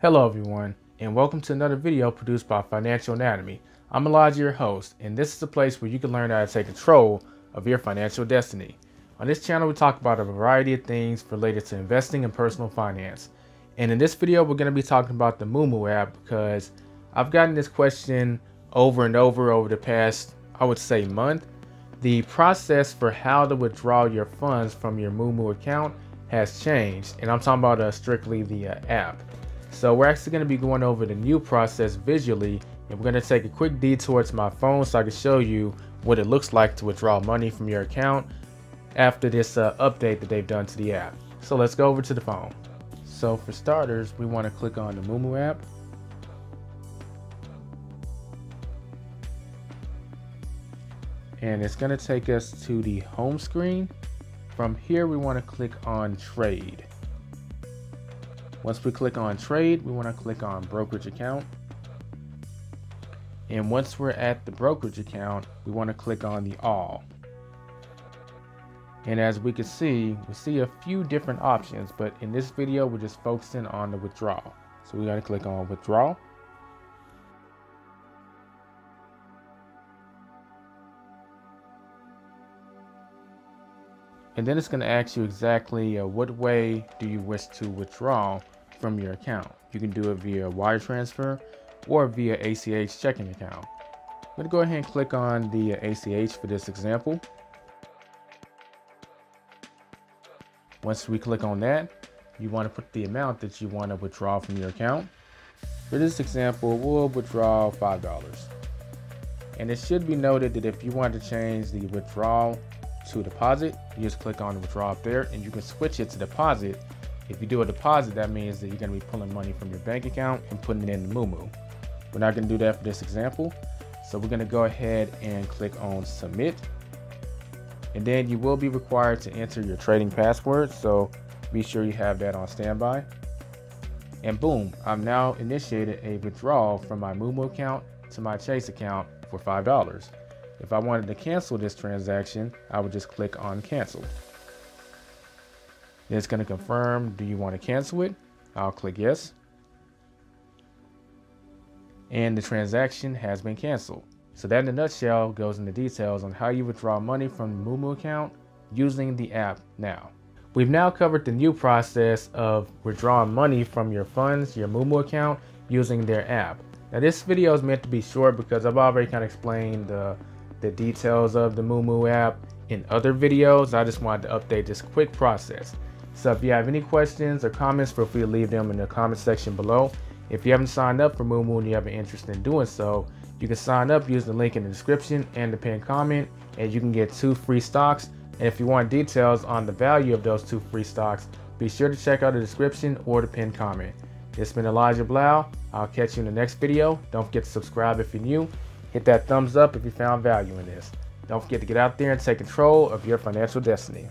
Hello everyone, and welcome to another video produced by Financial Anatomy. I'm Elijah, your host, and this is the place where you can learn how to take control of your financial destiny. On this channel, we talk about a variety of things related to investing and personal finance. And in this video, we're going to be talking about the Moomoo app because I've gotten this question over and over the past, I would say, month. The process for how to withdraw your funds from your Moomoo account has changed, and I'm talking about strictly the app. So we're actually going to be going over the new process visually, and we're going to take a quick detour to my phone so I can show you what it looks like to withdraw money from your account after this update that they've done to the app. So let's go over to the phone. So for starters, we want to click on the Moomoo app. And it's going to take us to the home screen. From here, we want to click on trade. Once we click on trade, we want to click on brokerage account. And once we're at the brokerage account, we want to click on the all. And as we can see, we see a few different options, but in this video, we're just focusing on the withdrawal. So we got to click on withdrawal. And then it's going to ask you exactly what way do you wish to withdraw from your account. You can do it via wire transfer or via ACH checking account. I'm going to go ahead and click on the ACH for this example. Once we click on that, you want to put the amount that you want to withdraw from your account. For this example, we'll withdraw $5. And it should be noted that if you want to change the withdrawal to deposit, you just click on withdraw up there, and you can switch it to deposit. If you do a deposit, that means that you're going to be pulling money from your bank account and putting it in the Moomoo. We're not going to do that for this example, so we're going to go ahead and click on submit, and then you will be required to enter your trading password, so be sure you have that on standby. And boom, I've now initiated a withdrawal from my Moomoo account to my Chase account for $5. If I wanted to cancel this transaction, I would just click on cancel. Then it's going to confirm, do you want to cancel it? I'll click yes. And the transaction has been canceled. So that in a nutshell goes into details on how you withdraw money from the Moomoo account using the app now. We've now covered the new process of withdrawing money from your funds, your Moomoo account, using their app. Now this video is meant to be short because I've already kind of explained the details of the Moomoo app in other videos. I just wanted to update this quick process. So if you have any questions or comments, feel free to leave them in the comment section below. If you haven't signed up for Moomoo and you have an interest in doing so, you can sign up using the link in the description and the pinned comment, and you can get 2 free stocks. And if you want details on the value of those 2 free stocks, be sure to check out the description or the pinned comment. It's been Elijah Blau. I'll catch you in the next video. Don't forget to subscribe if you're new. Hit that thumbs up if you found value in this. Don't forget to get out there and take control of your financial destiny.